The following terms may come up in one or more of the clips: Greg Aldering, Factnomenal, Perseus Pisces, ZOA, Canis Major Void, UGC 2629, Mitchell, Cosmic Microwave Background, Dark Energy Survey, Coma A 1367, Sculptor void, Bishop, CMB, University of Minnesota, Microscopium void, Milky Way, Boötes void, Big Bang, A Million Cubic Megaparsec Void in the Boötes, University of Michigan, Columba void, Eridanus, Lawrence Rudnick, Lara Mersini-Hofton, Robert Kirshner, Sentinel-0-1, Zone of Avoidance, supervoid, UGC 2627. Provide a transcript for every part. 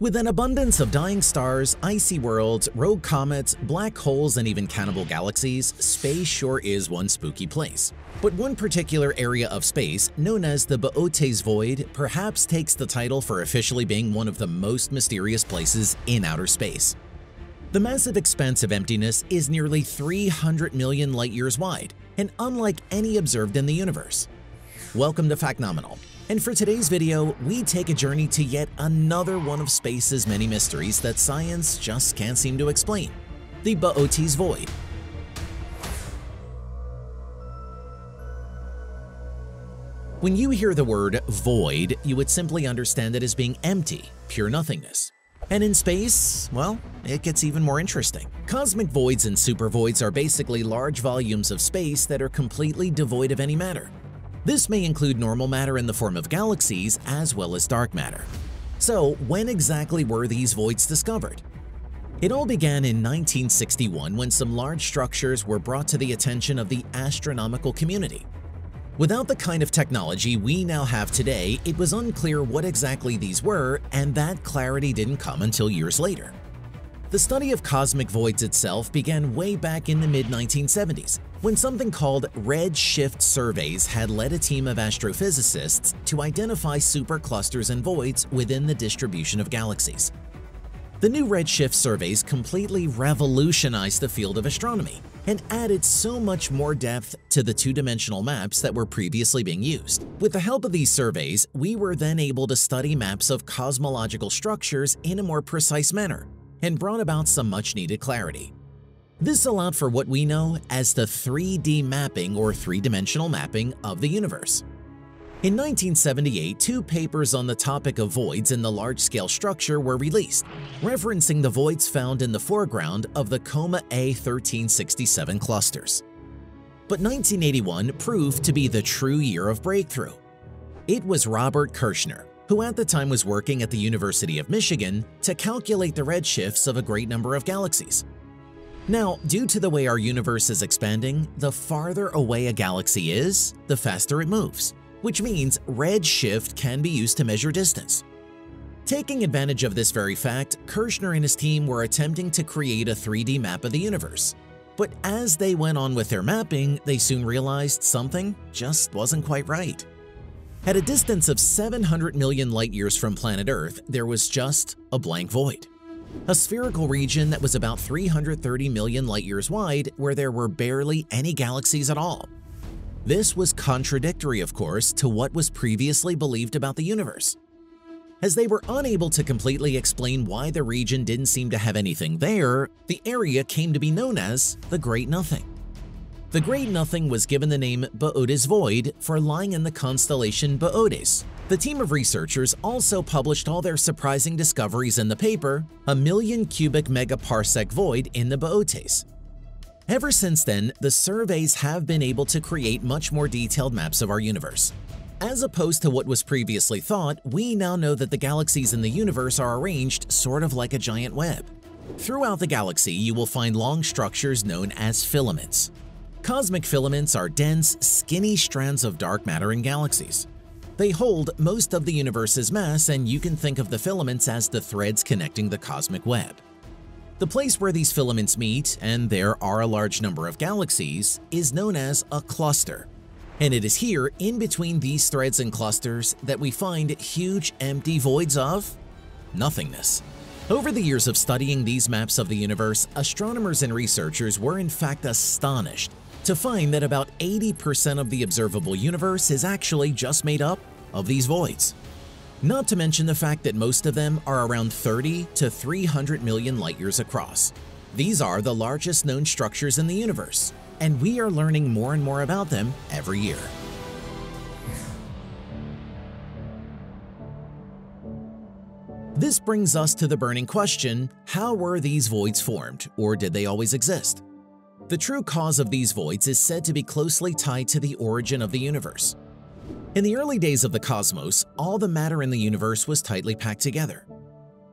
With an abundance of dying stars, icy worlds, rogue comets, black holes, and even cannibal galaxies, space sure is one spooky place. But one particular area of space, known as the Boötes Void, perhaps takes the title for officially being one of the most mysterious places in outer space. The massive expanse of emptiness is nearly 300 million light-years wide, and unlike any observed in the universe. Welcome to Factnomenal. And for today's video, we take a journey to yet another one of space's many mysteries that science just can't seem to explain, the Boötes Void. When you hear the word void, you would simply understand it as being empty, pure nothingness. And in space, well, it gets even more interesting. Cosmic voids and supervoids are basically large volumes of space that are completely devoid of any matter. This may include normal matter in the form of galaxies as well as dark matter. So, when exactly were these voids discovered? It all began in 1961 when some large structures were brought to the attention of the astronomical community. Without the kind of technology we now have today, it was unclear what exactly these were, and that clarity didn't come until years later. The study of cosmic voids itself began way back in the mid-1970s, when something called redshift surveys had led a team of astrophysicists to identify superclusters and voids within the distribution of galaxies. The new redshift surveys completely revolutionized the field of astronomy and added so much more depth to the two-dimensional maps that were previously being used. With the help of these surveys, we were then able to study maps of cosmological structures in a more precise manner, and brought about some much-needed clarity. This allowed for what we know as the 3D mapping or three-dimensional mapping of the universe. In 1978, two papers on the topic of voids in the large-scale structure were released, referencing the voids found in the foreground of the Coma A 1367 clusters. But 1981 proved to be the true year of breakthrough. It was Robert Kirshner, who at the time was working at the University of Michigan to calculate the redshifts of a great number of galaxies. Now, due to the way our universe is expanding, the farther away a galaxy is, the faster it moves, which means redshift can be used to measure distance. Taking advantage of this very fact, Kirshner and his team were attempting to create a 3D map of the universe. But as they went on with their mapping, they soon realized something just wasn't quite right. At a distance of 700 million light-years from planet Earth, there was just a blank void. A spherical region that was about 330 million light-years wide where there were barely any galaxies at all. This was contradictory, of course, to what was previously believed about the universe. As they were unable to completely explain why the region didn't seem to have anything there, the area came to be known as the Great Nothing. The Great Nothing was given the name Boötes Void for lying in the constellation Boötes. The team of researchers also published all their surprising discoveries in the paper, A Million Cubic Megaparsec Void in the Boötes. Ever since then, the surveys have been able to create much more detailed maps of our universe. As opposed to what was previously thought, we now know that the galaxies in the universe are arranged sort of like a giant web. Throughout the galaxy, you will find long structures known as filaments. Cosmic filaments are dense, skinny strands of dark matter in galaxies. They hold most of the universe's mass, and you can think of the filaments as the threads connecting the cosmic web. The place where these filaments meet, and there are a large number of galaxies, is known as a cluster. And it is here, in between these threads and clusters, that we find huge empty voids of nothingness. Over the years of studying these maps of the universe, astronomers and researchers were in fact astonished to find that about 80% of the observable universe is actually just made up of these voids. Not to mention the fact that most of them are around 30 to 300 million light-years across. These are the largest known structures in the universe, and we are learning more and more about them every year. This brings us to the burning question, how were these voids formed, or did they always exist? The true cause of these voids is said to be closely tied to the origin of the universe. In the early days of the cosmos, all the matter in the universe was tightly packed together.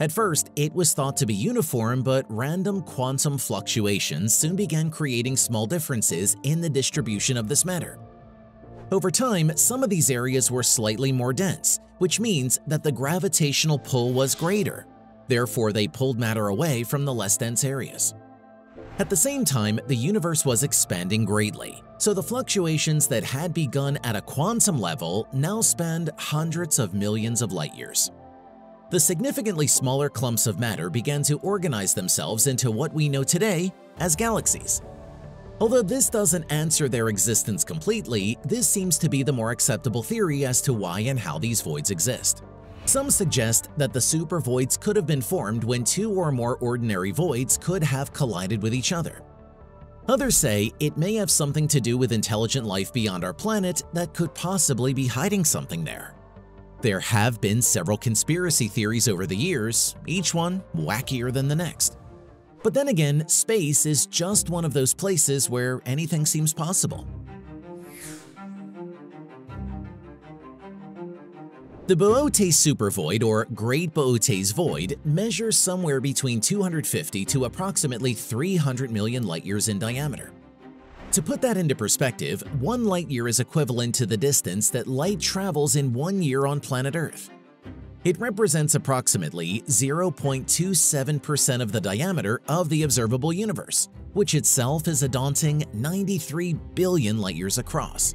At first, it was thought to be uniform, but random quantum fluctuations soon began creating small differences in the distribution of this matter. Over time, some of these areas were slightly more dense, which means that the gravitational pull was greater, Therefore, they pulled matter away from the less dense areas. At the same time, the universe was expanding greatly, so the fluctuations that had begun at a quantum level now spanned hundreds of millions of light years. The significantly smaller clumps of matter began to organize themselves into what we know today as galaxies. Although this doesn't answer their existence completely, this seems to be the more acceptable theory as to why and how these voids exist. Some suggest that the supervoids could have been formed when two or more ordinary voids could have collided with each other. Others say it may have something to do with intelligent life beyond our planet that could possibly be hiding something there. There have been several conspiracy theories over the years, each one wackier than the next. But then again, space is just one of those places where anything seems possible. The Boötes supervoid, or Great Boötes Void, measures somewhere between 250 to approximately 300 million light-years in diameter. To put that into perspective, 1 light-year is equivalent to the distance that light travels in 1 year on planet Earth. It represents approximately 0.27% of the diameter of the observable universe, which itself is a daunting 93 billion light-years across.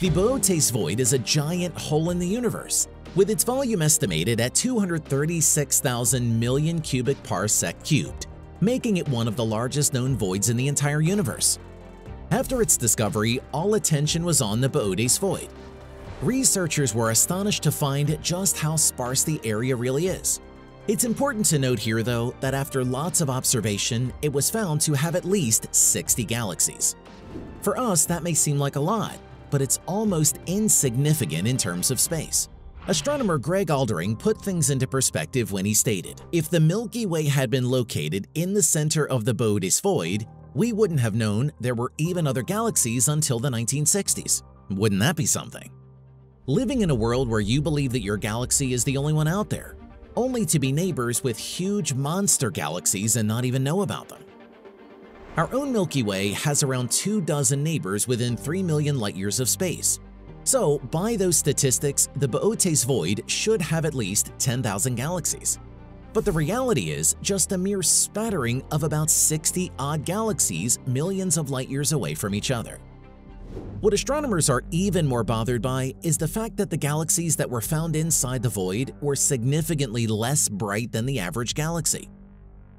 The Boötes Void is a giant hole in the universe, with its volume estimated at 236,000 million cubic parsec cubed, making it one of the largest known voids in the entire universe. After its discovery, all attention was on the Boötes Void. Researchers were astonished to find just how sparse the area really is. It's important to note here, though, that after lots of observation, it was found to have at least 60 galaxies. For us, that may seem like a lot, but it's almost insignificant in terms of space. Astronomer Greg Aldering put things into perspective when he stated, "If the Milky Way had been located in the center of the Boötes Void, we wouldn't have known there were even other galaxies until the 1960s. Wouldn't that be something?" Living in a world where you believe that your galaxy is the only one out there, only to be neighbors with huge monster galaxies and not even know about them. Our own Milky Way has around 2 dozen neighbors within 3 million light-years of space. So, by those statistics, the Boötes Void should have at least 10,000 galaxies. But the reality is just a mere spattering of about 60-odd galaxies millions of light-years away from each other. What astronomers are even more bothered by is the fact that the galaxies that were found inside the void were significantly less bright than the average galaxy.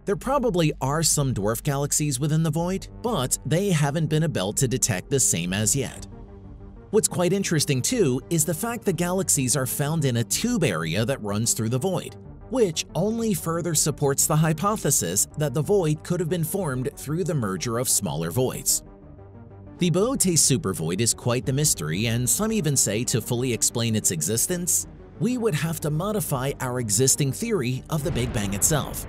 There probably are some dwarf galaxies within the void, but they haven't been able to detect the same as yet. What's quite interesting too is the fact that galaxies are found in a tube area that runs through the void, which only further supports the hypothesis that the void could have been formed through the merger of smaller voids. The Boötes supervoid is quite the mystery, and some even say to fully explain its existence, we would have to modify our existing theory of the Big Bang itself.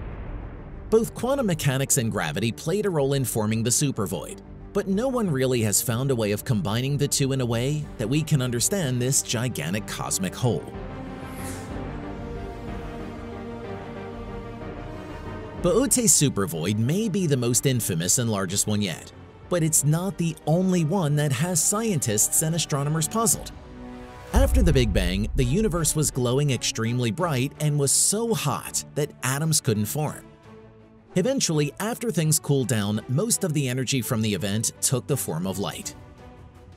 Both quantum mechanics and gravity played a role in forming the supervoid, but no one really has found a way of combining the two in a way that we can understand this gigantic cosmic hole. Boötes supervoid may be the most infamous and largest one yet, but it's not the only one that has scientists and astronomers puzzled. After the Big Bang, the universe was glowing extremely bright and was so hot that atoms couldn't form. Eventually, after things cooled down, most of the energy from the event took the form of light.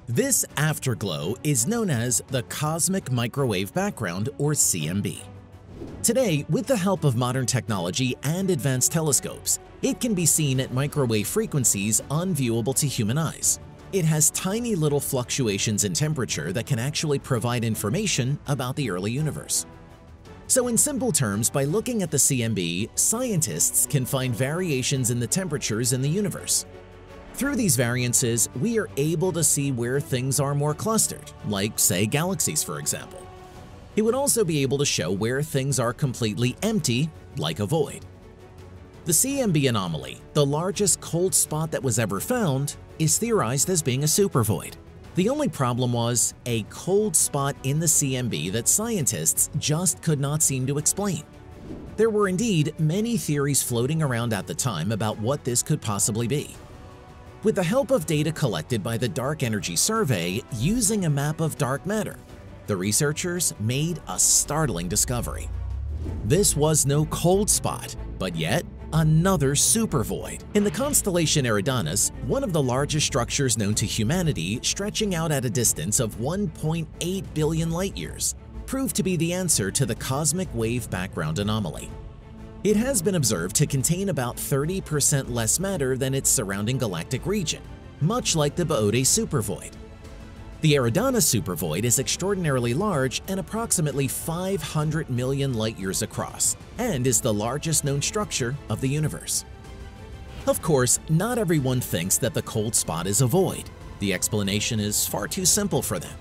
This afterglow is known as the Cosmic Microwave Background, or CMB. Today, with the help of modern technology and advanced telescopes, it can be seen at microwave frequencies unviewable to human eyes. It has tiny little fluctuations in temperature that can actually provide information about the early universe. So in simple terms, by looking at the CMB, scientists can find variations in the temperatures in the universe. Through these variances, we are able to see where things are more clustered, like, say, galaxies, for example. It would also be able to show where things are completely empty, like a void. The CMB anomaly, the largest cold spot that was ever found, is theorized as being a supervoid. The only problem was a cold spot in the CMB that scientists just could not seem to explain. There were indeed many theories floating around at the time about what this could possibly be. With the help of data collected by the Dark Energy Survey using a map of dark matter, the researchers made a startling discovery. This was no cold spot, but yet another supervoid. In the constellation Eridanus, one of the largest structures known to humanity, stretching out at a distance of 1.8 billion light-years, proved to be the answer to the cosmic wave background anomaly. It has been observed to contain about 30% less matter than its surrounding galactic region, much like the Boötes supervoid. The Eridanus supervoid is extraordinarily large and approximately 500 million light-years across, and is the largest known structure of the universe. Of course, not everyone thinks that the cold spot is a void. The explanation is far too simple for them.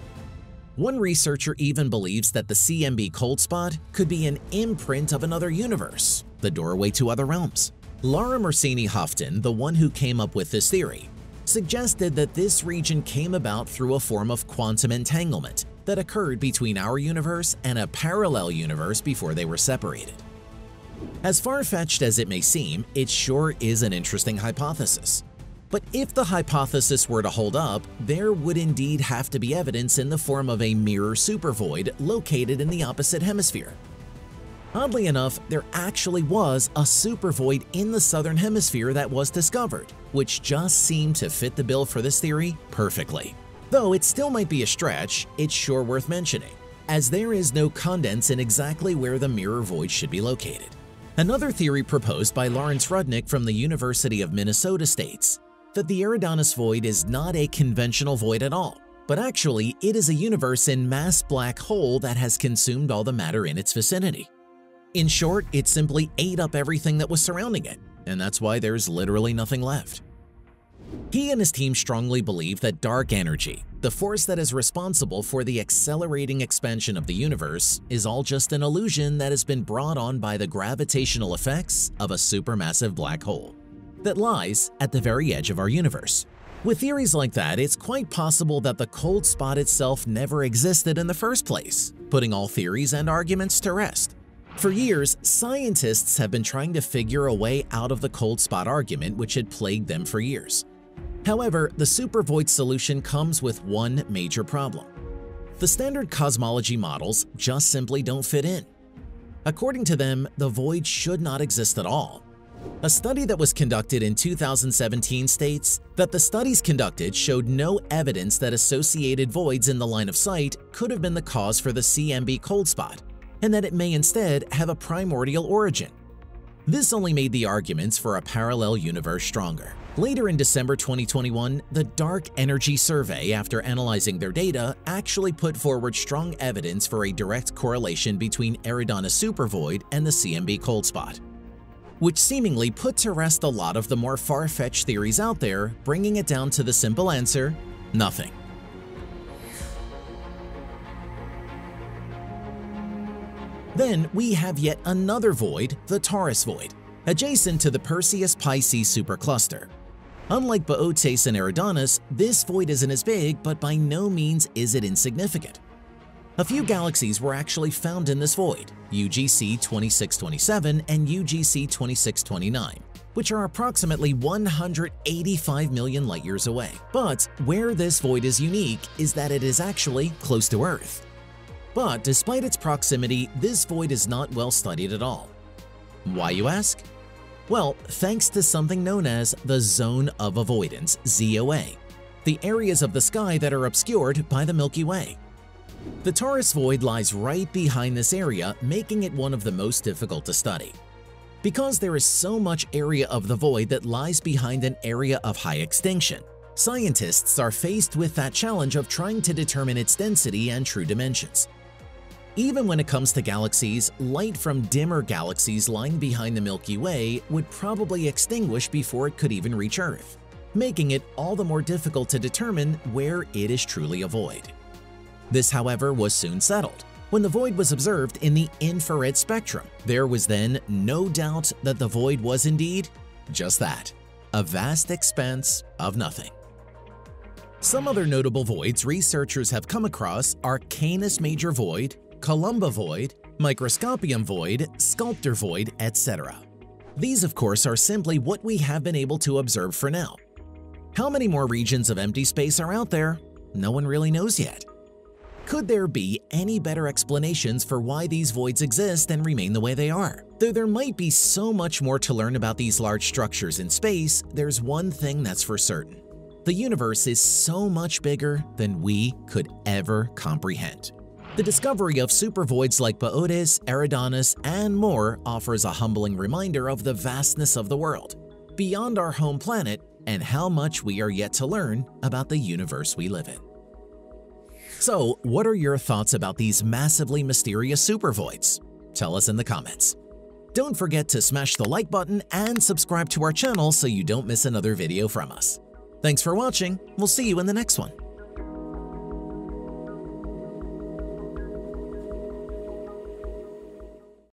One researcher even believes that the CMB cold spot could be an imprint of another universe, the doorway to other realms. Lara Mersini-Hofton, the one who came up with this theory, suggested that this region came about through a form of quantum entanglement that occurred between our universe and a parallel universe before they were separated. As far-fetched as it may seem, it sure is an interesting hypothesis. But if the hypothesis were to hold up, there would indeed have to be evidence in the form of a mirror supervoid located in the opposite hemisphere. Oddly enough, there actually was a supervoid in the southern hemisphere that was discovered, which just seemed to fit the bill for this theory perfectly. Though it still might be a stretch, it's sure worth mentioning, as there is no condense in exactly where the mirror void should be located. Another theory proposed by Lawrence Rudnick from the University of Minnesota states that the Eridanus void is not a conventional void at all, but actually it is a universe in mass black hole that has consumed all the matter in its vicinity. In short, it simply ate up everything that was surrounding it, and that's why there's literally nothing left. He and his team strongly believe that dark energy, the force that is responsible for the accelerating expansion of the universe, is all just an illusion that has been brought on by the gravitational effects of a supermassive black hole that lies at the very edge of our universe. With theories like that, it's quite possible that the cold spot itself never existed in the first place, putting all theories and arguments to rest. For years, scientists have been trying to figure a way out of the cold spot argument, which had plagued them for years. However, the supervoid solution comes with one major problem. The standard cosmology models just simply don't fit in. According to them, the void should not exist at all. A study that was conducted in 2017 states that the studies conducted showed no evidence that associated voids in the line of sight could have been the cause for the CMB cold spot, and that it may instead have a primordial origin. This only made the arguments for a parallel universe stronger. Later in December 2021, the Dark Energy Survey, after analyzing their data, actually put forward strong evidence for a direct correlation between Eridanus supervoid and the CMB cold spot, which seemingly put to rest a lot of the more far-fetched theories out there, bringing it down to the simple answer: nothing. Then we have yet another void, the Taurus void, adjacent to the Perseus Pisces supercluster. Unlike Boötes and Eridanus, this void isn't as big, but by no means is it insignificant. A few galaxies were actually found in this void, UGC 2627 and UGC 2629, which are approximately 185 million light-years away. But where this void is unique is that it is actually close to Earth. But despite its proximity, this void is not well studied at all. Why, you ask? Well, thanks to something known as the Zone of Avoidance, ZOA, the areas of the sky that are obscured by the Milky Way. The Taurus void lies right behind this area, making it one of the most difficult to study, because there is so much area of the void that lies behind an area of high extinction. Scientists are faced with that challenge of trying to determine its density and true dimensions. Even when it comes to galaxies, light from dimmer galaxies lying behind the Milky Way would probably extinguish before it could even reach Earth, making it all the more difficult to determine where it is truly a void. This, however, was soon settled when the void was observed in the infrared spectrum. There was then no doubt that the void was indeed just that, a vast expanse of nothing. Some other notable voids researchers have come across are Canis Major Void, Columba void, Microscopium void, Sculptor void, etc. These, of course, are simply what we have been able to observe for now. How many more regions of empty space are out there? No one really knows yet. Could there be any better explanations for why these voids exist and remain the way they are? Though there might be so much more to learn about these large structures in space, there's one thing that's for certain. The universe is so much bigger than we could ever comprehend. The discovery of supervoids like Boötes, Eridanus, and more offers a humbling reminder of the vastness of the world, beyond our home planet, and how much we are yet to learn about the universe we live in. So, what are your thoughts about these massively mysterious supervoids? Tell us in the comments. Don't forget to smash the like button and subscribe to our channel so you don't miss another video from us. Thanks for watching. We'll see you in the next one.